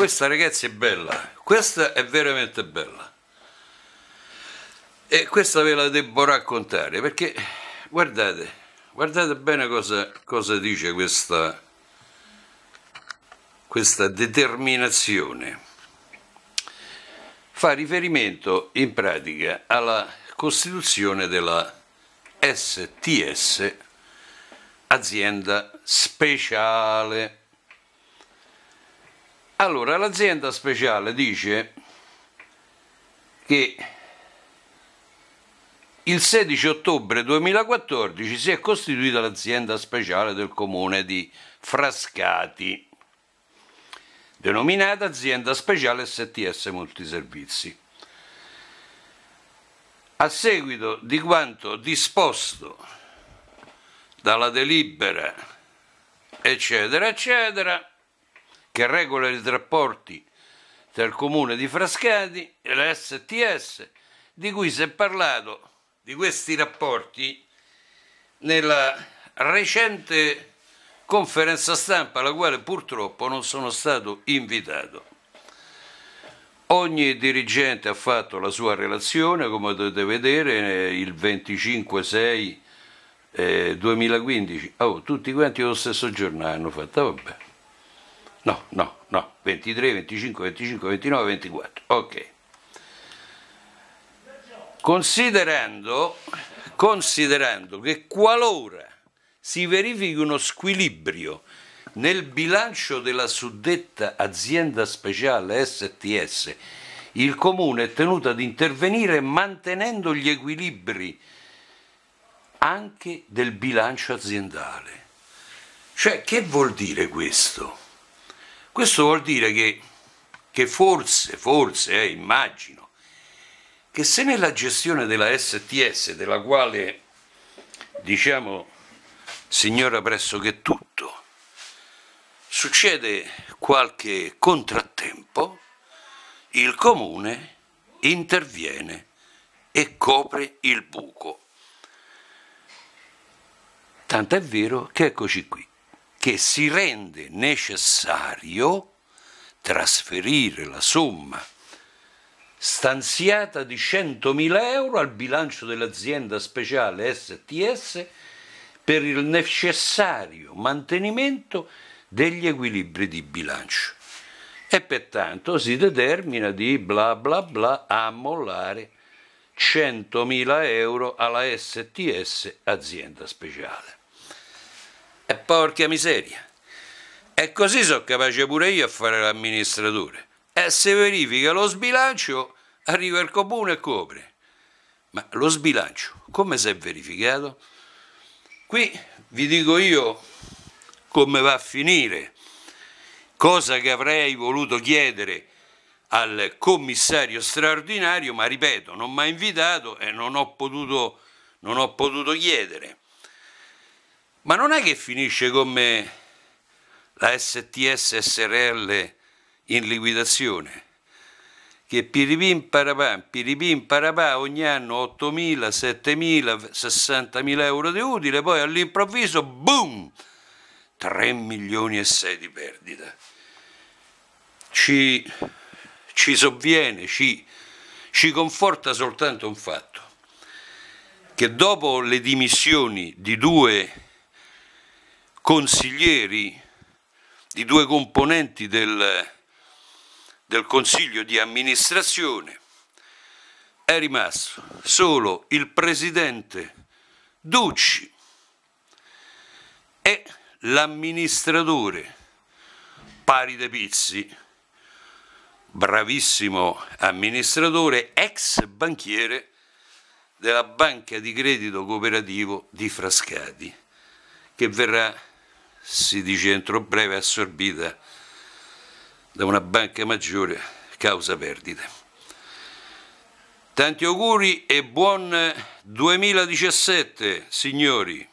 Questa, ragazzi, è bella, questa è veramente bella, e questa ve la devo raccontare, perché guardate, guardate bene cosa dice questa determinazione. Fa riferimento in pratica alla costituzione della STS, azienda speciale. Allora, l'azienda speciale dice che il 16 ottobre 2014 si è costituita l'azienda speciale del comune di Frascati, denominata azienda speciale STS Multiservizi. A seguito di quanto disposto dalla delibera, eccetera, eccetera, che regola i rapporti tra il comune di Frascati e la STS, di cui si è parlato, di questi rapporti, nella recente conferenza stampa alla quale purtroppo non sono stato invitato. Ogni dirigente ha fatto la sua relazione, come dovete vedere, il 25/6/2015. Oh, tutti quanti lo stesso giorno hanno fatto, vabbè. No, no, no, 23, 25, 25, 29, 24, ok. Considerando che qualora si verifichi uno squilibrio nel bilancio della suddetta azienda speciale STS, il comune è tenuto ad intervenire mantenendo gli equilibri anche del bilancio aziendale. Cioè, che vuol dire questo? Questo vuol dire che forse, immagino, che se nella gestione della STS, della quale, diciamo, signora pressoché tutto, succede qualche contrattempo, il comune interviene e copre il buco. Tant'è vero che eccoci qui, che si rende necessario trasferire la somma stanziata di 100.000 euro al bilancio dell'azienda speciale STS per il necessario mantenimento degli equilibri di bilancio, e pertanto si determina di bla bla bla ammollare 100.000 euro alla STS azienda speciale. E porca miseria, e così sono capace pure io a fare l'amministratore. E se verifica lo sbilancio, arriva il comune e copre. Ma lo sbilancio come si è verificato? Qui vi dico io come va a finire, cosa che avrei voluto chiedere al commissario straordinario, ma ripeto, non mi ha invitato e non ho potuto chiedere. Ma non è che finisce come la STS SRL in liquidazione, che piripim parapà, ogni anno 8.000, 7.000, 60.000 euro di utile, poi all'improvviso, boom, 3,6 milioni di perdita. Ci sovviene, ci conforta soltanto un fatto, che dopo le dimissioni di due consiglieri, di due componenti del consiglio di amministrazione, è rimasto solo il presidente Ducci e l'amministratore Paride Pizzi, bravissimo amministratore, ex banchiere della Banca di Credito Cooperativo di Frascati, che verrà, si dice entro breve, assorbita da una banca maggiore causa perdite. Tanti auguri e buon 2017, signori!